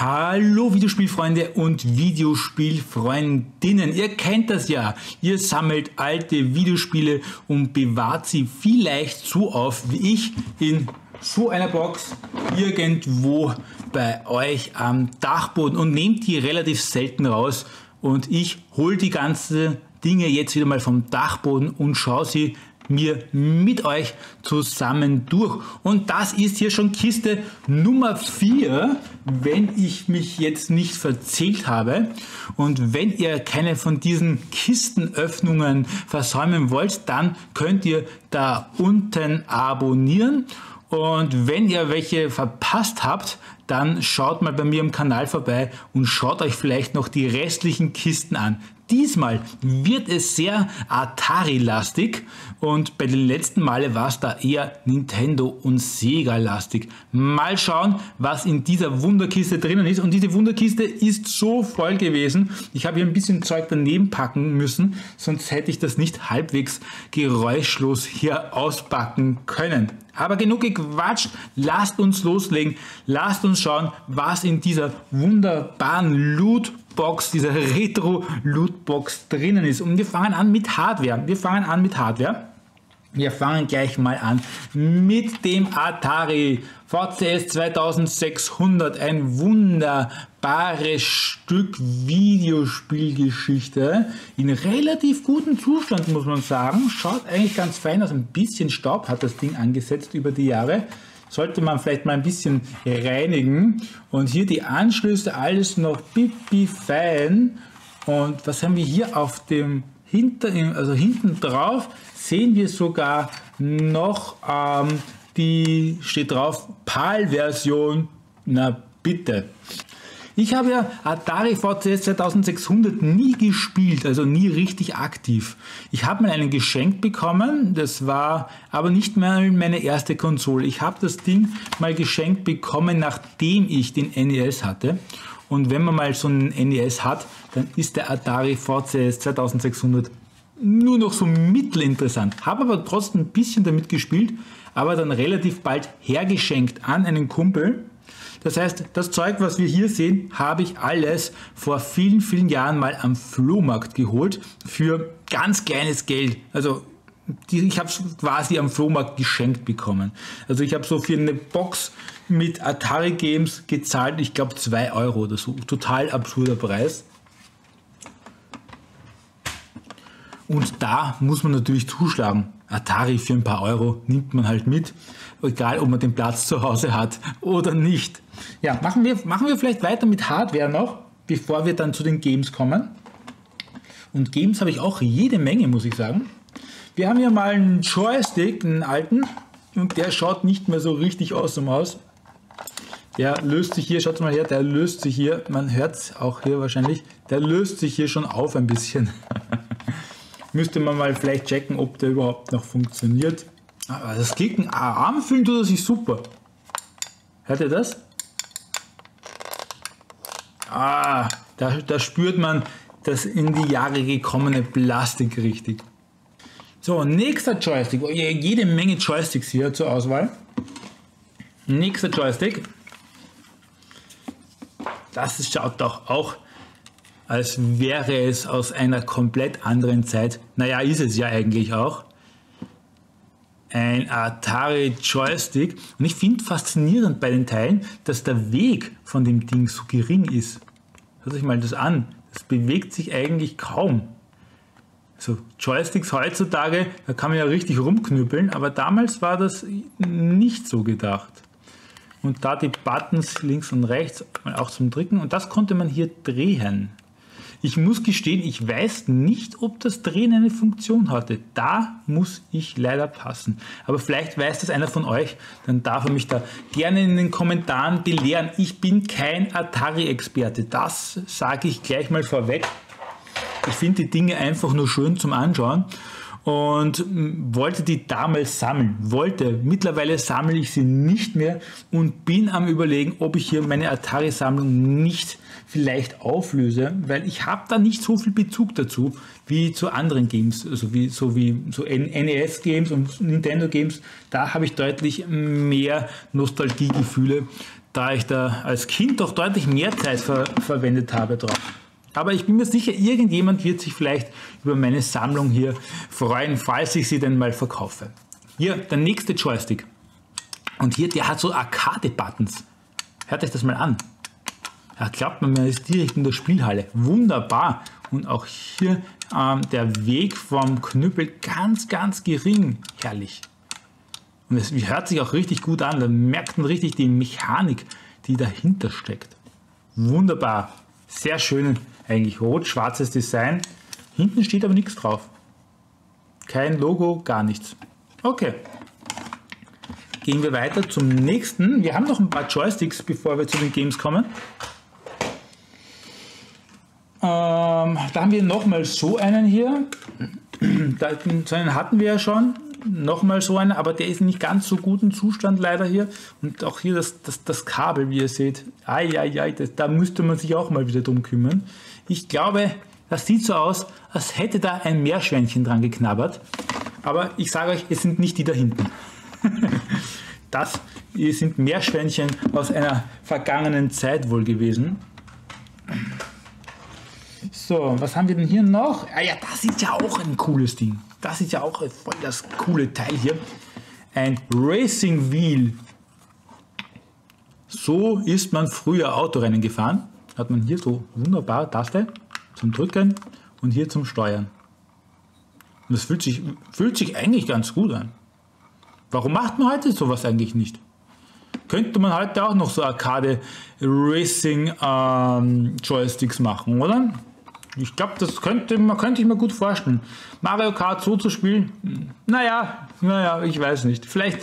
Hallo Videospielfreunde und Videospielfreundinnen, ihr kennt das ja, ihr sammelt alte Videospiele und bewahrt sie vielleicht so auf wie ich in so einer Box irgendwo bei euch am Dachboden und nehmt die relativ selten raus und ich hole die ganzen Dinge jetzt wieder mal vom Dachboden und schaue sie mir mit euch zusammen durch. Und das ist hier schon Kiste Nummer 4, wenn ich mich jetzt nicht verzählt habe. Und wenn ihr keine von diesen Kistenöffnungen versäumen wollt, dann könnt ihr da unten abonnieren. Und wenn ihr welche verpasst habt, dann schaut mal bei mir im Kanal vorbei und schaut euch vielleicht noch die restlichen Kisten an. Diesmal wird es sehr Atari-lastig und bei den letzten Male war es da eher Nintendo und Sega-lastig. Mal schauen, was in dieser Wunderkiste drinnen ist. Und diese Wunderkiste ist so voll gewesen. Ich habe hier ein bisschen Zeug daneben packen müssen, sonst hätte ich das nicht halbwegs geräuschlos hier auspacken können. Aber genug gequatscht, lasst uns loslegen, lasst uns schauen, was in dieser wunderbaren Lootbox, dieser Retro-Lootbox drinnen ist. Und wir fangen an mit Hardware, Wir fangen gleich mal an mit dem Atari VCS 2600, ein wunderbares Stück Videospielgeschichte, in relativ gutem Zustand muss man sagen, schaut eigentlich ganz fein aus, ein bisschen Staub hat das Ding angesetzt über die Jahre, sollte man vielleicht mal ein bisschen reinigen und hier die Anschlüsse, alles noch pipi fein und was haben wir hier auf dem hinten drauf sehen wir sogar noch, die steht drauf, PAL-Version, na bitte. Ich habe ja Atari VCS 2600 nie gespielt, also nie richtig aktiv. Ich habe mal einen geschenkt bekommen, das war aber nicht mal meine erste Konsole. Ich habe das Ding mal geschenkt bekommen, nachdem ich den NES hatte. Und wenn man mal so einen NES hat, dann ist der Atari VCS 2600 nur noch so mittelinteressant. Habe aber trotzdem ein bisschen damit gespielt, aber dann relativ bald hergeschenkt an einen Kumpel. Das heißt, das Zeug, was wir hier sehen, habe ich alles vor vielen, vielen Jahren mal am Flohmarkt geholt für ganz kleines Geld. Also ich habe es quasi am Flohmarkt geschenkt bekommen. Also ich habe so für eine Box mit Atari Games gezahlt, ich glaube 2 Euro oder so. Total absurder Preis. Und da muss man natürlich zuschlagen. Atari für ein paar Euro nimmt man halt mit, egal ob man den Platz zu Hause hat oder nicht. Ja, machen wir vielleicht weiter mit Hardware noch, bevor wir dann zu den Games kommen. Und Games habe ich auch jede Menge, muss ich sagen. Wir haben hier mal einen Joystick, einen alten, und der schaut nicht mehr so richtig awesome aus. Der löst sich hier, schaut mal her, der löst sich hier, man hört es auch hier wahrscheinlich, der löst sich hier schon auf ein bisschen. Müsste man mal vielleicht checken, ob der überhaupt noch funktioniert. Aber das Klicken, anfühlen tut er sich super. Hört ihr das? Ah, da spürt man das in die Jahre gekommene Plastik richtig. So, nächster Joystick. Jede Menge Joysticks hier zur Auswahl. Nächster Joystick. Das schaut doch auch, als wäre es aus einer komplett anderen Zeit. Naja, ist es ja eigentlich auch. Ein Atari Joystick. Und ich finde faszinierend bei den Teilen, dass der Weg von dem Ding so gering ist. Hört euch mal das an. Das bewegt sich eigentlich kaum. So, Joysticks heutzutage, da kann man ja richtig rumknüppeln, aber damals war das nicht so gedacht. Und da die Buttons links und rechts auch zum Drücken und das konnte man hier drehen. Ich muss gestehen, ich weiß nicht, ob das Drehen eine Funktion hatte. Da muss ich leider passen. Aber vielleicht weiß das einer von euch, dann darf er mich da gerne in den Kommentaren belehren. Ich bin kein Atari-Experte, das sage ich gleich mal vorweg. Ich finde die Dinge einfach nur schön zum Anschauen und wollte die damals sammeln. Mittlerweile sammle ich sie nicht mehr und bin am Überlegen, ob ich hier meine Atari-Sammlung nicht vielleicht auflöse, weil ich habe da nicht so viel Bezug dazu wie zu anderen Games, also wie so NES-Games und Nintendo-Games. Da habe ich deutlich mehr Nostalgiegefühle. da ich da als Kind doch deutlich mehr Zeit verwendet habe drauf. Aber ich bin mir sicher, irgendjemand wird sich vielleicht über meine Sammlung hier freuen, falls ich sie denn mal verkaufe. Hier, der nächste Joystick. Und hier, der hat so Arcade-Buttons. Hört euch das mal an. Da glaubt man, man ist direkt in der Spielhalle. Wunderbar. Und auch hier der Weg vom Knüppel ganz, ganz gering. Herrlich. Und es hört sich auch richtig gut an. Da merkt man richtig die Mechanik, die dahinter steckt. Wunderbar. Sehr schön. Eigentlich rot-schwarzes Design. Hinten steht aber nichts drauf. Kein Logo, gar nichts. Okay. Gehen wir weiter zum nächsten. Wir haben noch ein paar Joysticks, bevor wir zu den Games kommen. Da haben wir nochmal so einen hier. So einen hatten wir ja schon. Nochmal so einen, aber der ist in nicht ganz so gutem Zustand leider hier. Und auch hier das Kabel, wie ihr seht. Eieiei, da müsste man sich auch mal wieder drum kümmern. Ich glaube, das sieht so aus, als hätte da ein Meerschweinchen dran geknabbert. Aber ich sage euch, es sind nicht die da hinten. Das sind Meerschweinchen aus einer vergangenen Zeit wohl gewesen. So, was haben wir denn hier noch? Ah ja, das ist ja auch ein cooles Ding. Das ist ja auch voll das coole Teil hier. Ein Racing Wheel. So ist man früher Autorennen gefahren. Hat man hier so wunderbare Taste zum Drücken und hier zum Steuern. Und das fühlt sich eigentlich ganz gut an. Warum macht man heute sowas eigentlich nicht? Könnte man heute auch noch so Arcade-Racing-Joysticks machen, oder? Ich glaube, das könnte ich mir gut vorstellen. Mario Kart so zu spielen, naja, ich weiß nicht. Vielleicht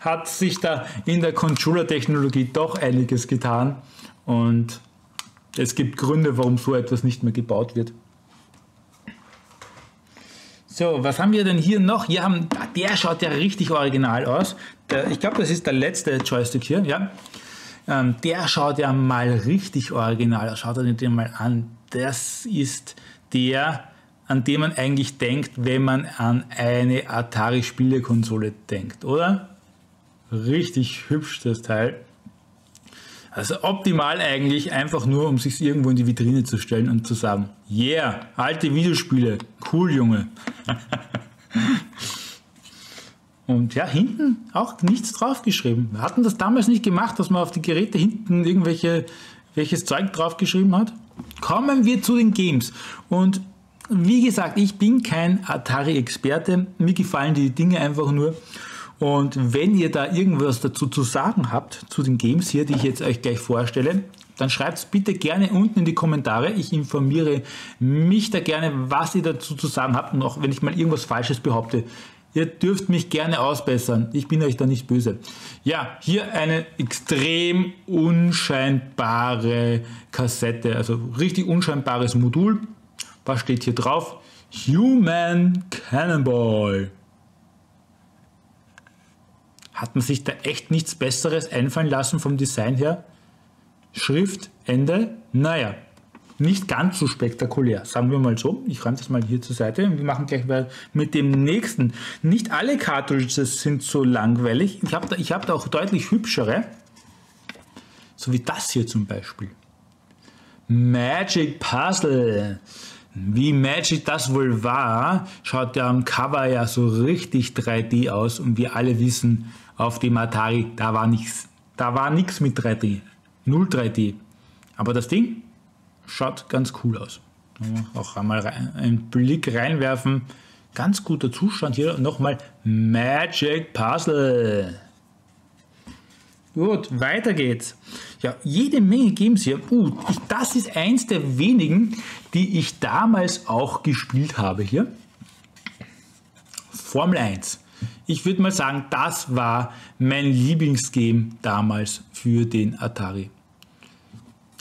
hat sich da in der Controller-Technologie doch einiges getan. Und es gibt Gründe, warum so etwas nicht mehr gebaut wird. So, was haben wir denn hier noch? Hier haben, der schaut ja richtig original aus. Ich glaube, das ist der letzte Joystick hier. Ja. Der schaut ja mal richtig original aus. Schaut euch den mal an. Das ist der, an den man eigentlich denkt, wenn man an eine Atari-Spielekonsole denkt, oder? Richtig hübsch, das Teil. Also optimal eigentlich, einfach nur, um sich irgendwo in die Vitrine zu stellen und zu sagen, yeah, alte Videospiele, cool, Junge. Und ja, hinten auch nichts draufgeschrieben. Wir hatten das damals nicht gemacht, dass man auf die Geräte hinten welches Zeug draufgeschrieben hat. Kommen wir zu den Games. Und wie gesagt, ich bin kein Atari-Experte, mir gefallen die Dinge einfach nur. Und wenn ihr da irgendwas dazu zu sagen habt, zu den Games hier, die ich jetzt euch gleich vorstelle, dann schreibt es bitte gerne unten in die Kommentare. Ich informiere mich da gerne, was ihr dazu zu sagen habt. Und auch wenn ich mal irgendwas Falsches behaupte, ihr dürft mich gerne ausbessern. Ich bin euch da nicht böse. Ja, hier eine extrem unscheinbare Kassette, also richtig unscheinbares Modul. Was steht hier drauf? Human Cannonball. Hat man sich da echt nichts Besseres einfallen lassen vom Design her? Schrift, Ende, naja, nicht ganz so spektakulär, sagen wir mal so. Ich räume das mal hier zur Seite und wir machen gleich mal mit dem nächsten. Nicht alle Cartridges sind so langweilig, ich hab da auch deutlich hübschere, so wie das hier zum Beispiel. Magic Puzzle. Wie Magic das wohl war, schaut ja am Cover ja so richtig 3D aus und wir alle wissen, auf dem Atari, da war nichts mit 3D, null 3D. Aber das Ding schaut ganz cool aus. Auch einmal einen Blick reinwerfen, ganz guter Zustand hier, nochmal Magic Puzzle. Gut, weiter geht's. Ja, jede Menge Games hier. Das ist eins der wenigen, die ich damals auch gespielt habe hier. Formel 1. Ich würde mal sagen, das war mein Lieblingsgame damals für den Atari.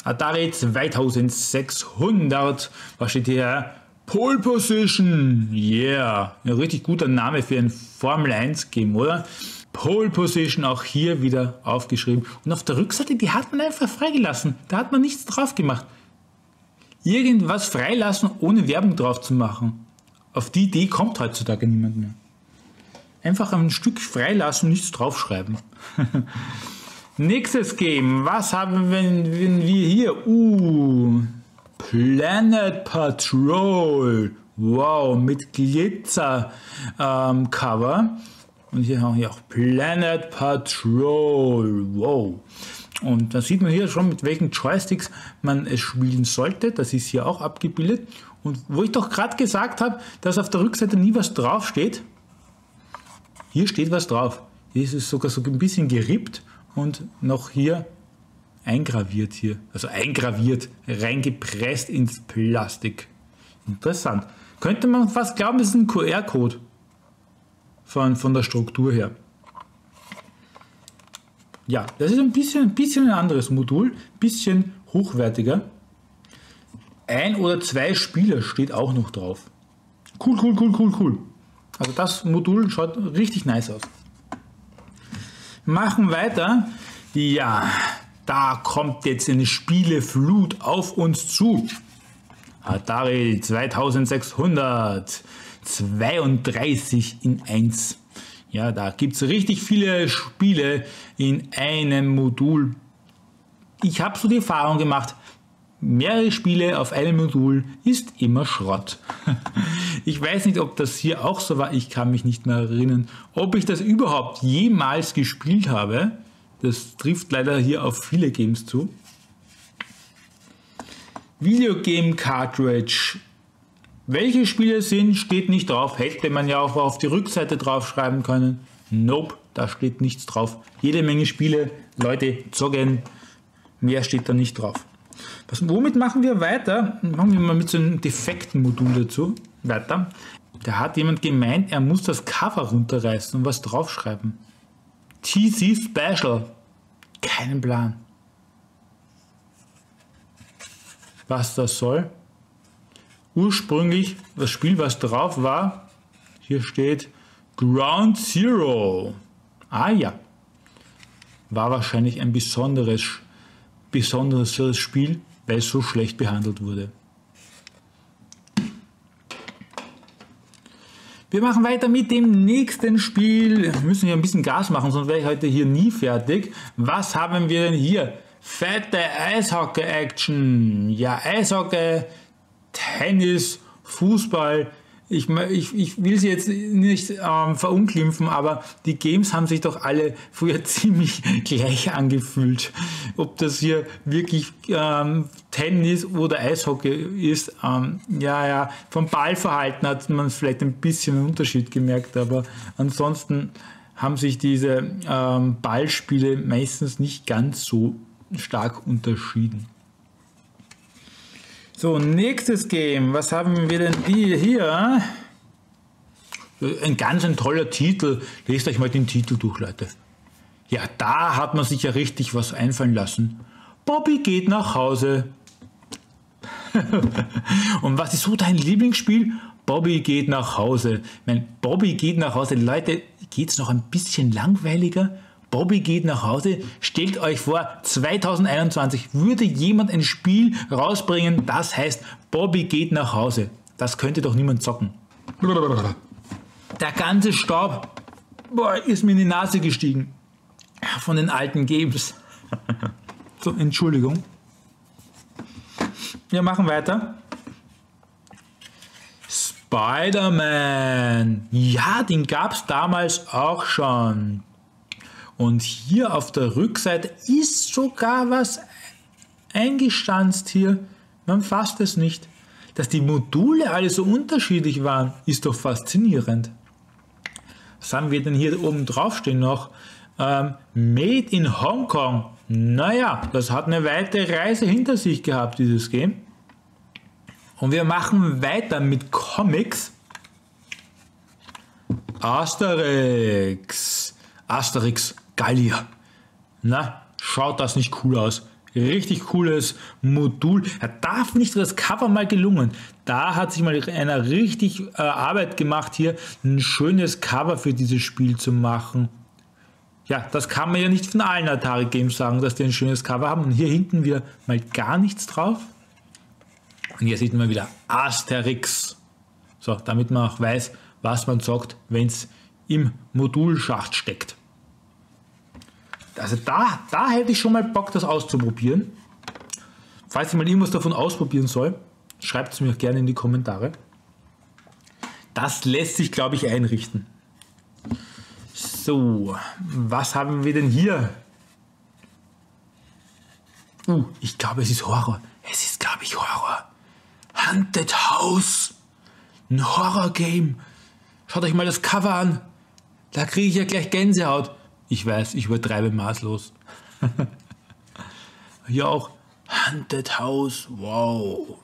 Atari 2600. Was steht hier? Pole Position. Yeah. Ein richtig guter Name für ein Formel 1 Game, oder? Pole Position, auch hier wieder aufgeschrieben. Und auf der Rückseite, die hat man einfach freigelassen. Da hat man nichts drauf gemacht. Irgendwas freilassen, ohne Werbung drauf zu machen. Auf die Idee kommt heutzutage niemand mehr. Einfach ein Stück freilassen, nichts draufschreiben. Nächstes Game. Was haben wir hier? Planet Patrol. Wow, mit Glitzer-Cover. Und hier haben wir auch Planet Patrol. Wow. Und da sieht man hier schon, mit welchen Joysticks man es spielen sollte. Das ist hier auch abgebildet. Und wo ich doch gerade gesagt habe, dass auf der Rückseite nie was drauf steht. Hier steht was drauf. Hier ist es sogar so ein bisschen gerippt und noch hier eingraviert hier. Also eingraviert, reingepresst ins Plastik. Interessant. Könnte man fast glauben, es ist ein QR-Code von der Struktur her. Ja, das ist ein bisschen ein anderes Modul, ein bisschen hochwertiger. Ein oder zwei Spieler steht auch noch drauf. Cool. Also das Modul schaut richtig nice aus. Machen weiter. Ja, da kommt jetzt eine Spieleflut auf uns zu. Atari 2632 in 1. Ja, da gibt es richtig viele Spiele in einem Modul. Ich habe so die Erfahrung gemacht, mehrere Spiele auf einem Modul ist immer Schrott. Ich weiß nicht, ob das hier auch so war. Ich kann mich nicht mehr erinnern, ob ich das überhaupt jemals gespielt habe. Das trifft leider hier auf viele Games zu. Videogame Cartridge. Welche Spiele sind, steht nicht drauf. Hätte man ja auch auf die Rückseite drauf schreiben können. Nope, da steht nichts drauf. Jede Menge Spiele, Leute zocken. Mehr steht da nicht drauf. Womit machen wir weiter? Machen wir mal mit so einem defekten Modul dazu weiter. Da hat jemand gemeint, er muss das Cover runterreißen und was draufschreiben. TC Special. Keinen Plan, was das soll. Ursprünglich das Spiel, was drauf war, hier steht Ground Zero. Ah ja, war wahrscheinlich ein besonderes Spiel, weil es so schlecht behandelt wurde. Wir machen weiter mit dem nächsten Spiel. Wir müssen hier ein bisschen Gas machen, sonst wäre ich heute hier nie fertig. Was haben wir denn hier? Fette Eishockey-Action. Ja, Eishockey, Tennis, Fußball. Ich will sie jetzt nicht verunklimpfen, aber die Games haben sich doch alle früher ziemlich gleich angefühlt. Ob das hier wirklich Tennis oder Eishockey ist, ja, vom Ballverhalten hat man vielleicht ein bisschen einen Unterschied gemerkt, aber ansonsten haben sich diese Ballspiele meistens nicht ganz so stark unterschieden. So, nächstes Game. Was haben wir denn hier? Ein toller Titel. Lest euch mal den Titel durch, Leute. Ja, da hat man sich ja richtig was einfallen lassen. Bobby geht nach Hause. Und was ist so dein Lieblingsspiel? Bobby geht nach Hause. Ich meine, Bobby geht nach Hause. Leute, geht es noch ein bisschen langweiliger? Bobby geht nach Hause. Stellt euch vor, 2021 würde jemand ein Spiel rausbringen, das heißt Bobby geht nach Hause. Das könnte doch niemand zocken. Der ganze Staub ist mir in die Nase gestiegen. Von den alten Games. So, Entschuldigung. Wir machen weiter. Spider-Man. Ja, den gab es damals auch schon. Und hier auf der Rückseite ist sogar was eingestanzt hier. Man fasst es nicht. Dass die Module alle so unterschiedlich waren, ist doch faszinierend. Was haben wir denn hier oben drauf stehen noch? Made in Hong Kong. Naja, das hat eine weite Reise hinter sich gehabt, dieses Game. Und wir machen weiter mit Comics. Asterix. Gallier. Na, schaut das nicht cool aus. Richtig cooles Modul. Ja, da finde ich das Cover mal gelungen. Da hat sich mal einer richtig Arbeit gemacht, hier ein schönes Cover für dieses Spiel zu machen. Ja, das kann man ja nicht von allen Atari Games sagen, dass die ein schönes Cover haben. Und hier hinten wieder mal gar nichts drauf. Und hier sieht man wieder Asterix. So, damit man auch weiß, was man zockt, wenn es im Modulschacht steckt. Also da hätte ich schon mal Bock, das auszuprobieren. Falls ich mal irgendwas davon ausprobieren soll, schreibt es mir gerne in die Kommentare. Das lässt sich, glaube ich, einrichten. So, was haben wir denn hier? Ich glaube, es ist Horror. Es ist, glaube ich, Horror. Haunted House. Ein Horror-Game. Schaut euch mal das Cover an. Da kriege ich ja gleich Gänsehaut. Ich weiß, ich übertreibe maßlos. Hier auch Haunted House. Wow.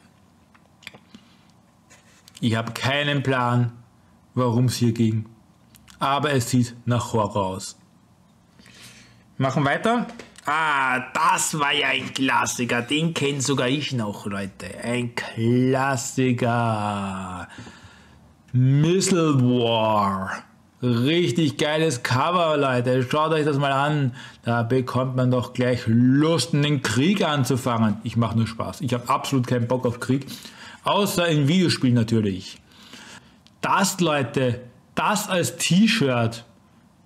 Ich habe keinen Plan, warum es hier ging. Aber es sieht nach Horror aus. Machen weiter. Ah, das war ja ein Klassiker. Den kenne sogar ich noch, Leute. Ein Klassiker. Missile War. Richtig geiles Cover, Leute. Schaut euch das mal an. Da bekommt man doch gleich Lust, einen Krieg anzufangen. Ich mache nur Spaß. Ich habe absolut keinen Bock auf Krieg. Außer in Videospielen natürlich. Das, Leute. Das als T-Shirt,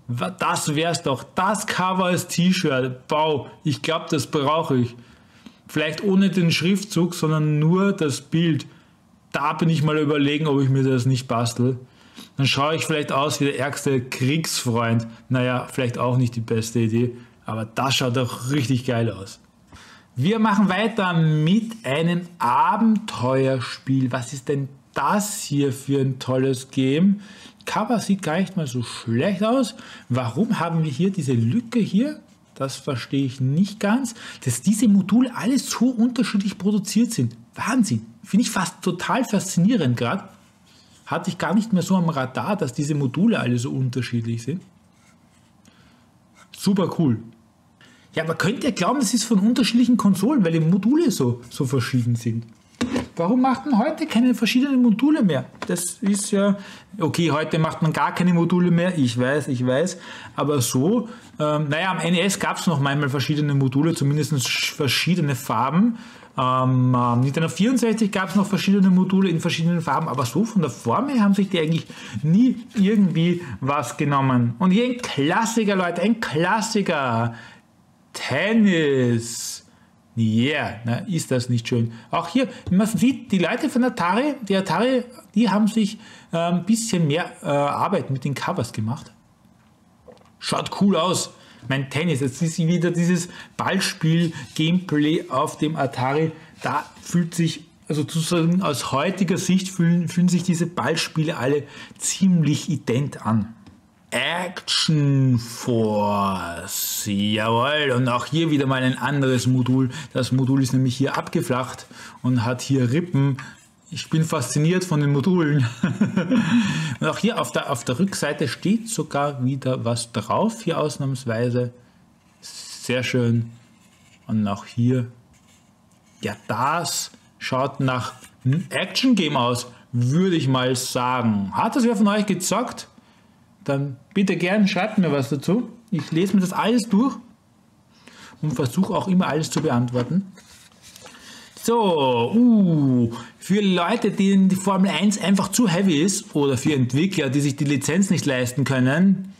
das wär's doch, das Cover als T-Shirt, wow, ich glaube, das brauche ich. Vielleicht ohne den Schriftzug, sondern nur das Bild. Da bin ich mal überlegen, ob ich mir das nicht bastel. Dann schaue ich vielleicht aus wie der ärgste Kriegsfreund. Naja, vielleicht auch nicht die beste Idee, aber das schaut doch richtig geil aus. Wir machen weiter mit einem Abenteuerspiel. Was ist denn das hier für ein tolles Game? Cover sieht gar nicht mal so schlecht aus. Warum haben wir hier diese Lücke hier? Das verstehe ich nicht ganz. Dass diese Module alle so unterschiedlich produziert sind. Wahnsinn. Finde ich fast total faszinierend gerade. Hatte ich gar nicht mehr so am Radar, dass diese Module alle so unterschiedlich sind. Super cool. Ja, aber könnt ihr glauben, das ist von unterschiedlichen Konsolen, weil die Module so verschieden sind. Warum macht man heute keine verschiedenen Module mehr? Das ist ja, okay, heute macht man gar keine Module mehr, ich weiß, aber so, naja, am NES gab es noch manchmal verschiedene Module, zumindest verschiedene Farben. Nintendo 64 gab es noch verschiedene Module in verschiedenen Farben, aber so von der Form her haben sich die eigentlich nie irgendwie was genommen. Und hier ein Klassiker, Leute, ein Klassiker, Tennis. Yeah, na, ist das nicht schön. Auch hier, man sieht, die Leute von Atari, die haben sich ein bisschen mehr Arbeit mit den Covers gemacht. Schaut cool aus. Mein Tennis, jetzt ist wieder dieses Ballspiel-Gameplay auf dem Atari. Da fühlt sich, also sozusagen aus heutiger Sicht, fühlen sich diese Ballspiele alle ziemlich ident an. Action Force, jawohl, und auch hier wieder mal ein anderes Modul. Das Modul ist nämlich hier abgeflacht und hat hier Rippen. Ich bin fasziniert von den Modulen. Und auch hier auf der Rückseite steht sogar wieder was drauf, hier ausnahmsweise. Sehr schön. Und auch hier, ja, das schaut nach einem Action-Game aus, würde ich mal sagen. Hat das wer von euch gezockt? Dann bitte gern, schreibt mir was dazu. Ich lese mir das alles durch und versuche auch immer alles zu beantworten. So, für Leute, denen die Formel 1 einfach zu heavy ist, oder für Entwickler, die sich die Lizenz nicht leisten können,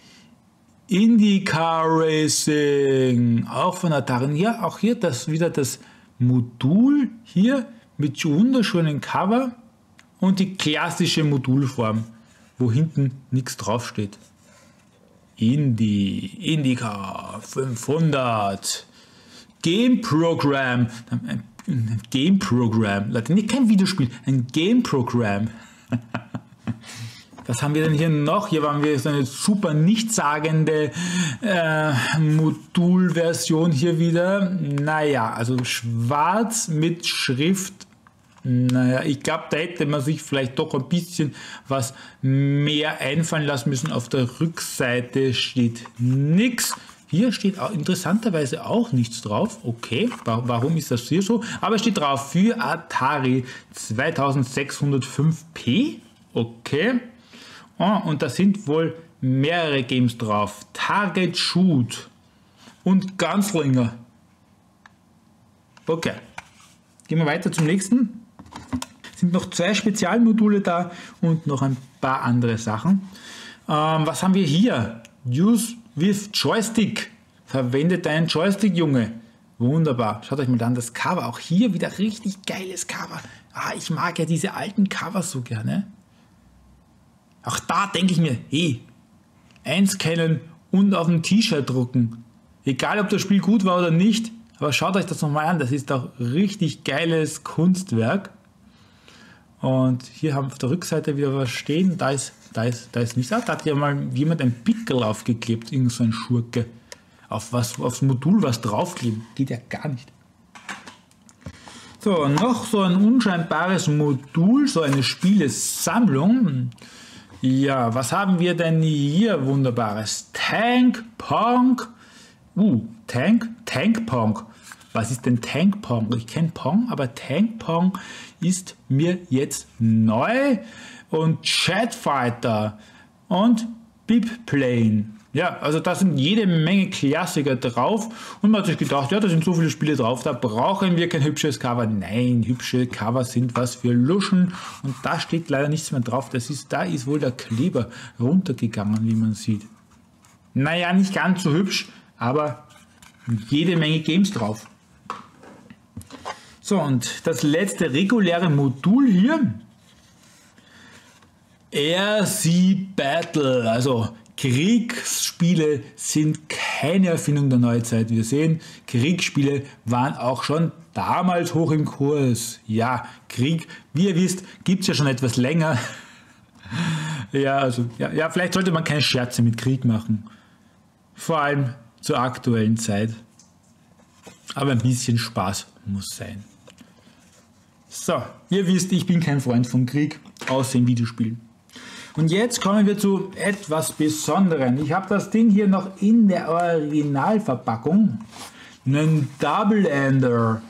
Indy Car Racing, auch von Atari. Ja, auch hier wieder das Modul hier mit wunderschönen Cover und die klassische Modulform, wo hinten nichts drauf steht. Indica 500 Game Program, Leute, nicht kein Videospiel, ein Game Program. Was haben wir denn hier noch? Hier waren wir so eine super nichtssagende Modulversion hier wieder. Naja, also schwarz mit Schrift. Naja, ich glaube, da hätte man sich vielleicht doch ein bisschen was mehr einfallen lassen müssen. Auf der Rückseite steht nichts. Hier steht auch, interessanterweise auch nichts drauf. Okay, warum ist das hier so? Aber es steht drauf, für Atari 2605P. Okay. Oh, und da sind wohl mehrere Games drauf. Target Shoot und Gunslinger. Okay. Gehen wir weiter zum nächsten. Sind noch zwei Spezialmodule da und noch ein paar andere Sachen. Was haben wir hier? Use with Joystick. Verwende deinen Joystick, Junge. Wunderbar. Schaut euch mal an das Cover. Auch hier wieder richtig geiles Cover. Ah, ich mag ja diese alten Covers so gerne. Auch da denke ich mir, hey, einscannen und auf ein T-Shirt drucken. Egal, ob das Spiel gut war oder nicht, aber schaut euch das nochmal an. Das ist doch richtig geiles Kunstwerk. Und hier haben wir auf der Rückseite wieder was stehen. Da ist nichts. Da hat ja mal jemand ein Pickel aufgeklebt, irgend so ein Schurke. Aufs Modul was draufkleben. Geht ja gar nicht. So, noch so ein unscheinbares Modul, so eine Spielesammlung. Ja, was haben wir denn hier Wunderbares? Tank Pong. Tank Pong. Was ist denn Tank Pong? Ich kenne Pong, aber Tank Pong ist mir jetzt neu. Und Chatfighter und Bip-Plane. Ja, also da sind jede Menge Klassiker drauf und man hat sich gedacht, ja, da sind so viele Spiele drauf, da brauchen wir kein hübsches Cover. Nein, hübsche Cover sind was für Luschen und da steht leider nichts mehr drauf. Da ist wohl der Kleber runtergegangen, wie man sieht. Naja, nicht ganz so hübsch, aber jede Menge Games drauf. So, und das letzte reguläre Modul hier. Air Sea Battle, also Kriegsspiele sind keine Erfindung der Neuzeit. Wir sehen, Kriegsspiele waren auch schon damals hoch im Kurs. Ja, Krieg, wie ihr wisst, gibt es ja schon etwas länger. Ja, also, ja, vielleicht sollte man keine Scherze mit Krieg machen. Vor allem zur aktuellen Zeit. Aber ein bisschen Spaß muss sein. So, ihr wisst, ich bin kein Freund von Krieg, außer in Videospielen. Und jetzt kommen wir zu etwas Besonderem. Ich habe das Ding hier noch in der Originalverpackung. Einen Double Ender.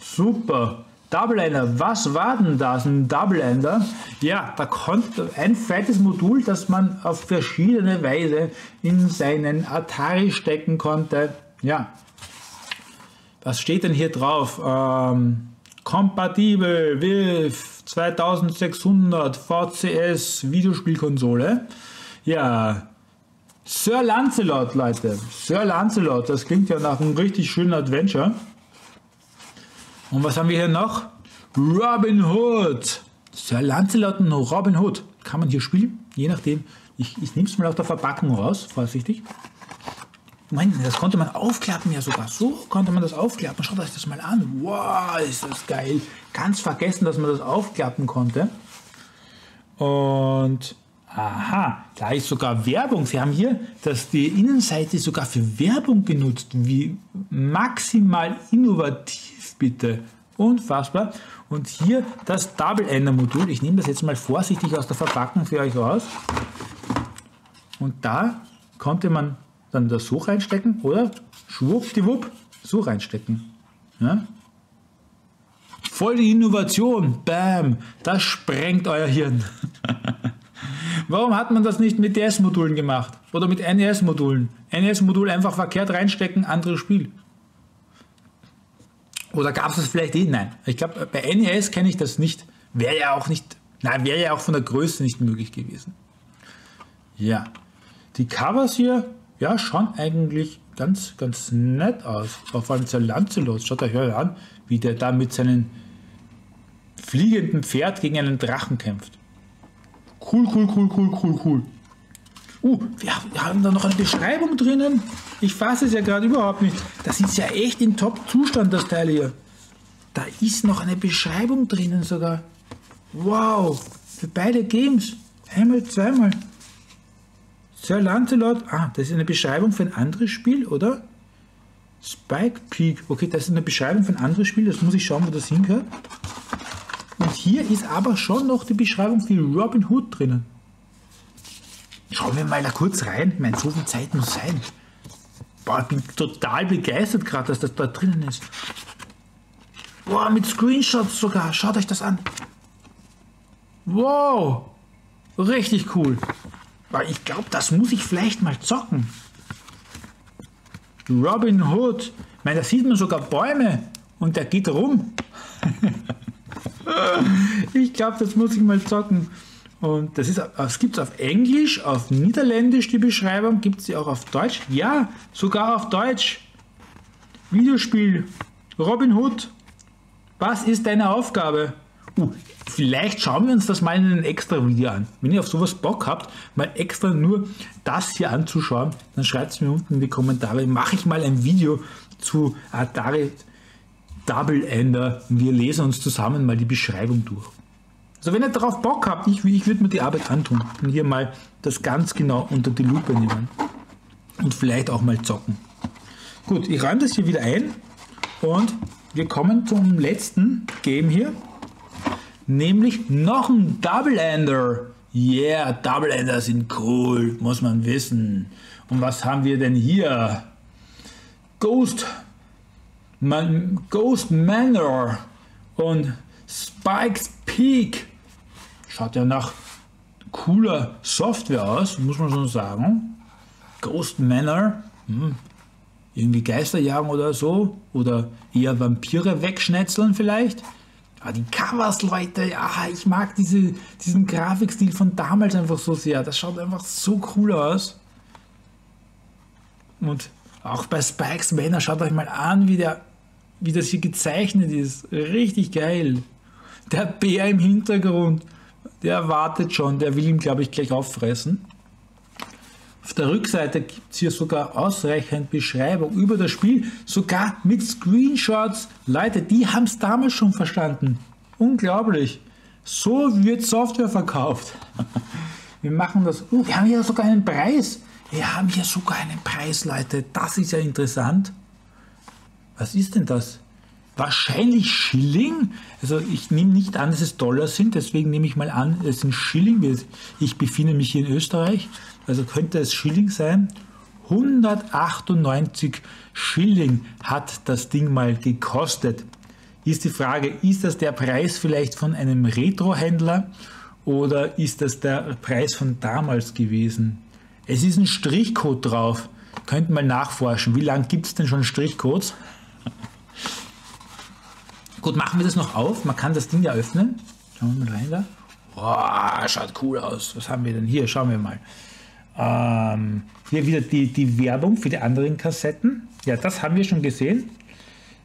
Super. Double Ender. Was war denn das? Ein Double Ender? Ja, da konnte ein fettes Modul, das man auf verschiedene Weise in seinen Atari stecken konnte. Ja. Was steht denn hier drauf? Kompatibel with 2600 VCS Videospielkonsole. Ja, Sir Lancelot, Leute. Sir Lancelot, das klingt ja nach einem richtig schönen Adventure. Und was haben wir hier noch? Robin Hood. Sir Lancelot und Robin Hood. Kann man hier spielen? Je nachdem. Ich nehme es mal aus der Verpackung raus, vorsichtig. Moment, das konnte man aufklappen ja sogar. So konnte man das aufklappen. Schaut euch das mal an. Wow, ist das geil. Ganz vergessen, dass man das aufklappen konnte. Und, aha, da ist sogar Werbung. Sie haben hier, dass die Innenseite sogar für Werbung genutzt. Wie maximal innovativ, bitte. Unfassbar. Und hier das Double Ender Modul. Ich nehme das jetzt mal vorsichtig aus der Verpackung für euch raus. Und da konnte man dann das so reinstecken, oder? Schwuppdiwupp, so reinstecken. Ja? Voll die Innovation, bam, das sprengt euer Hirn. Warum hat man das nicht mit DS-Modulen gemacht? Oder mit NES-Modulen? NES-Modul einfach verkehrt reinstecken, anderes Spiel. Oder gab es das vielleicht eh? Nein. Ich glaube, bei NES kenne ich das nicht. Wäre ja auch nicht, nein, wäre ja auch von der Größe nicht möglich gewesen. Ja. Die Covers hier, ja, schauen eigentlich ganz, ganz nett aus. Vor allem Sir Lancelot. Schaut euch an, wie der da mit seinem fliegenden Pferd gegen einen Drachen kämpft. Cool. Wir haben da noch eine Beschreibung drinnen. Ich fasse es ja gerade überhaupt nicht. Das ist ja echt in Top-Zustand, das Teil hier. Da ist noch eine Beschreibung drinnen sogar. Wow, für beide Games. Einmal, zweimal. Sir Lancelot, das ist eine Beschreibung für ein anderes Spiel, oder? Spikes Peak, okay, das ist eine Beschreibung für ein anderes Spiel, das muss ich schauen, wo das hingehört. Und hier ist aber schon noch die Beschreibung für Robin Hood drinnen. Schauen wir mal da kurz rein, ich meine, so viel Zeit muss sein. Boah, ich bin total begeistert gerade, dass das da drinnen ist. Boah, mit Screenshots sogar, schaut euch das an. Wow, richtig cool. Ich glaube, das muss ich vielleicht mal zocken. Robin Hood. Ich meine, da sieht man sogar Bäume. Und der geht rum. Ich glaube, das muss ich mal zocken. Und das gibt es auf Englisch, auf Niederländisch die Beschreibung, gibt es sie auch auf Deutsch? Ja, sogar auf Deutsch. Videospiel, Robin Hood, was ist deine Aufgabe? Vielleicht schauen wir uns das mal in einem extra Video an. Wenn ihr auf sowas Bock habt, mal extra nur das hier anzuschauen, dann schreibt es mir unten in die Kommentare. Mache ich mal ein Video zu Atari Double Ender. Wir lesen uns zusammen mal die Beschreibung durch. Also wenn ihr darauf Bock habt, ich würde mir die Arbeit antun und hier mal das ganz genau unter die Lupe nehmen. Und vielleicht auch mal zocken. Gut, ich räume das hier wieder ein und wir kommen zum letzten Game hier. Nämlich noch ein Double Ender. Yeah, Double Ender sind cool, muss man wissen. Und was haben wir denn hier? Ghost Manor und Spikes Peak. Schaut ja nach cooler Software aus, muss man schon sagen. Ghost Manor. Irgendwie Geister jagen oder so. Oder eher Vampire wegschnetzeln vielleicht. Aber die Covers, Leute, ja, ich mag diesen Grafikstil von damals einfach so sehr. Das schaut einfach so cool aus. Und auch bei Spikes Manor, schaut euch mal an, wie das hier gezeichnet ist. Richtig geil. Der Bär im Hintergrund, der wartet schon, der will ihn, glaube ich, gleich auffressen. Auf der Rückseite gibt es hier sogar ausreichend Beschreibung über das Spiel, sogar mit Screenshots. Leute, die haben es damals schon verstanden. Unglaublich. So wird Software verkauft. Wir machen das. Wir haben hier sogar einen Preis. Wir haben hier sogar einen Preis, Leute. Das ist ja interessant. Was ist denn das? Wahrscheinlich Schilling. Also ich nehme nicht an, dass es Dollar sind, deswegen nehme ich mal an, es sind Schilling. Ich befinde mich hier in Österreich, also könnte es Schilling sein. 198 Schilling hat das Ding mal gekostet. Ist die Frage, ist das der Preis vielleicht von einem Retro-Händler oder ist das der Preis von damals gewesen? Es ist ein Strichcode drauf. Könnt mal nachforschen, wie lange gibt es denn schon Strichcodes? Gut, machen wir das noch auf. Man kann das Ding ja öffnen. Schauen wir mal rein da. Boah, schaut cool aus. Was haben wir denn hier? Schauen wir mal. Hier wieder die Werbung für die anderen Kassetten. Ja, das haben wir schon gesehen.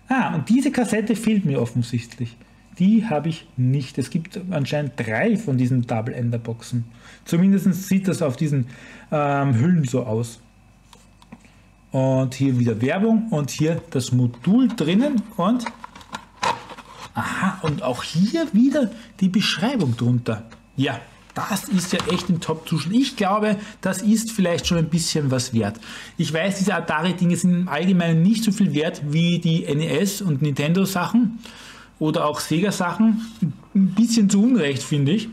Ah, und diese Kassette fehlt mir offensichtlich. Die habe ich nicht. Es gibt anscheinend 3 von diesen Double Ender Boxen. Zumindest sieht das auf diesen Hüllen so aus. Und hier wieder Werbung und hier das Modul drinnen und... Aha, und auch hier wieder die Beschreibung drunter. Ja, das ist ja echt ein Top-Zustand. Ich glaube, das ist vielleicht schon ein bisschen was wert. Ich weiß, diese Atari-Dinge sind im Allgemeinen nicht so viel wert wie die NES- und Nintendo-Sachen oder auch Sega-Sachen. Ein bisschen zu Unrecht, finde ich,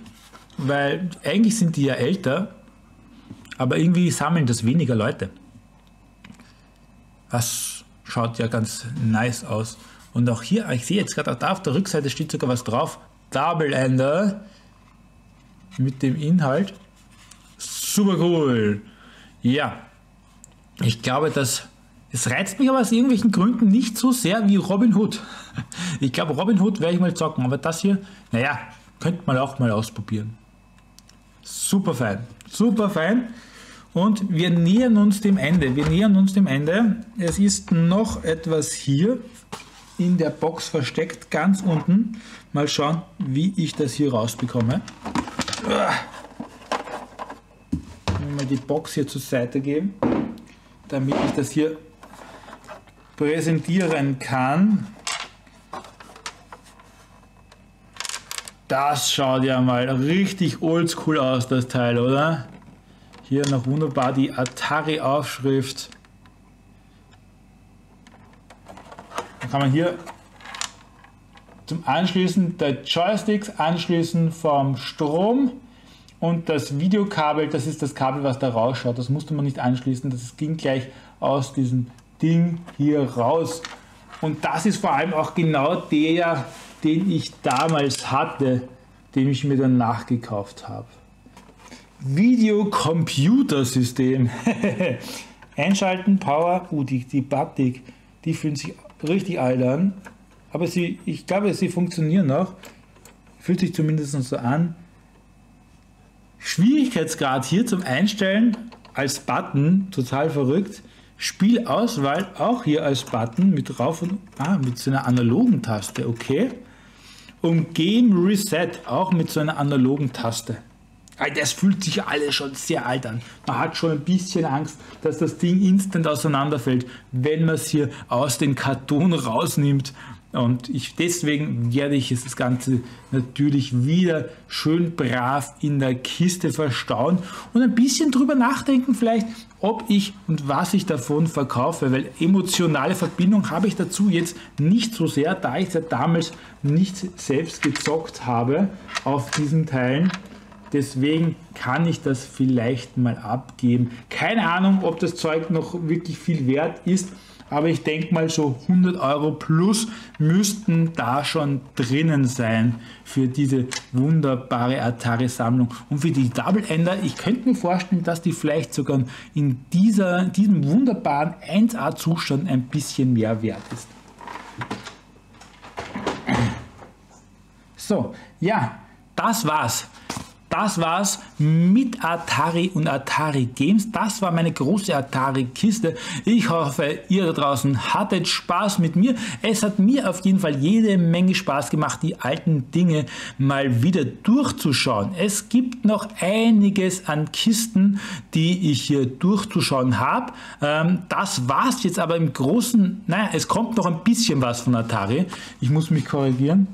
weil eigentlich sind die ja älter, aber irgendwie sammeln das weniger Leute. Das schaut ja ganz nice aus. Und auch hier, ich sehe jetzt gerade auch da auf der Rückseite steht sogar was drauf. Double Ender mit dem Inhalt. Super cool. Ja, ich glaube, es reizt mich aber aus irgendwelchen Gründen nicht so sehr wie Robin Hood. Ich glaube, Robin Hood werde ich mal zocken, aber das hier, naja, könnte man auch mal ausprobieren. Super fein, super fein. Und wir nähern uns dem Ende. Es ist noch etwas hier in der Box versteckt, ganz unten. Mal schauen, wie ich das hier rausbekomme. Mal die Box hier zur Seite geben, damit ich das hier präsentieren kann. Das schaut ja mal richtig oldschool aus, das Teil, oder? Hier noch wunderbar die Atari-Aufschrift. Kann man hier zum Anschließen der Joysticks anschließen vom Strom und das Videokabel, das ist das Kabel, was da rausschaut, das musste man nicht anschließen, das ging gleich aus diesem Ding hier raus. Und das ist vor allem auch genau der, den ich damals hatte, den ich mir dann nachgekauft habe. Videocomputersystem. Einschalten, Power, die Batik, die fühlen sich richtig alt an, aber ich glaube, sie funktionieren noch. Fühlt sich zumindest so an. Schwierigkeitsgrad hier zum Einstellen als Button, total verrückt. Spielauswahl auch hier als Button mit rauf und mit so einer analogen Taste, okay. Und Game Reset auch mit so einer analogen Taste. Das fühlt sich alles schon sehr alt an. Man hat schon ein bisschen Angst, dass das Ding instant auseinanderfällt, wenn man es hier aus dem Karton rausnimmt. Und deswegen werde ich das Ganze natürlich wieder schön brav in der Kiste verstauen und ein bisschen drüber nachdenken vielleicht, ob ich und was ich davon verkaufe, weil emotionale Verbindung habe ich dazu jetzt nicht so sehr, da ich es ja damals nicht selbst gezockt habe auf diesen Teilen. Deswegen kann ich das vielleicht mal abgeben. Keine Ahnung, ob das Zeug noch wirklich viel wert ist, aber ich denke mal so 100 Euro plus müssten da schon drinnen sein für diese wunderbare Atari-Sammlung. Und für die Double Ender, ich könnte mir vorstellen, dass die vielleicht sogar in diesem wunderbaren 1A-Zustand ein bisschen mehr wert ist. So, ja, das war's. Das war's mit Atari und Atari Games. Das war meine große Atari-Kiste. Ich hoffe, ihr da draußen hattet Spaß mit mir. Es hat mir auf jeden Fall jede Menge Spaß gemacht, die alten Dinge mal wieder durchzuschauen. Es gibt noch einiges an Kisten, die ich hier durchzuschauen habe. Das war's jetzt aber im Großen. Naja, es kommt noch ein bisschen was von Atari. Ich muss mich korrigieren.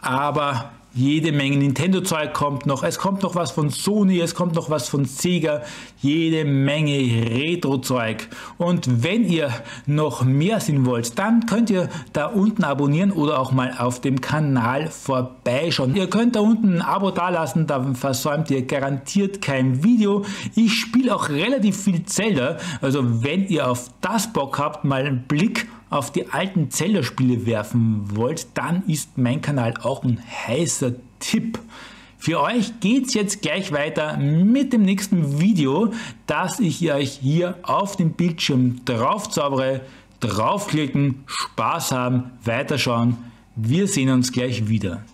Aber jede Menge Nintendo-Zeug kommt noch, es kommt noch was von Sony, es kommt noch was von Sega, jede Menge Retro-Zeug. Und wenn ihr noch mehr sehen wollt, dann könnt ihr da unten abonnieren oder auch mal auf dem Kanal vorbeischauen. Ihr könnt da unten ein Abo dalassen, dann versäumt ihr garantiert kein Video. Ich spiele auch relativ viel Zelda, also wenn ihr auf das Bock habt, mal einen Blick auf die alten Zelda-Spiele werfen wollt, dann ist mein Kanal auch ein heißer Tipp. Für euch geht es jetzt gleich weiter mit dem nächsten Video, das ich euch hier auf dem Bildschirm drauf zaubere. Draufklicken, Spaß haben, weiterschauen. Wir sehen uns gleich wieder.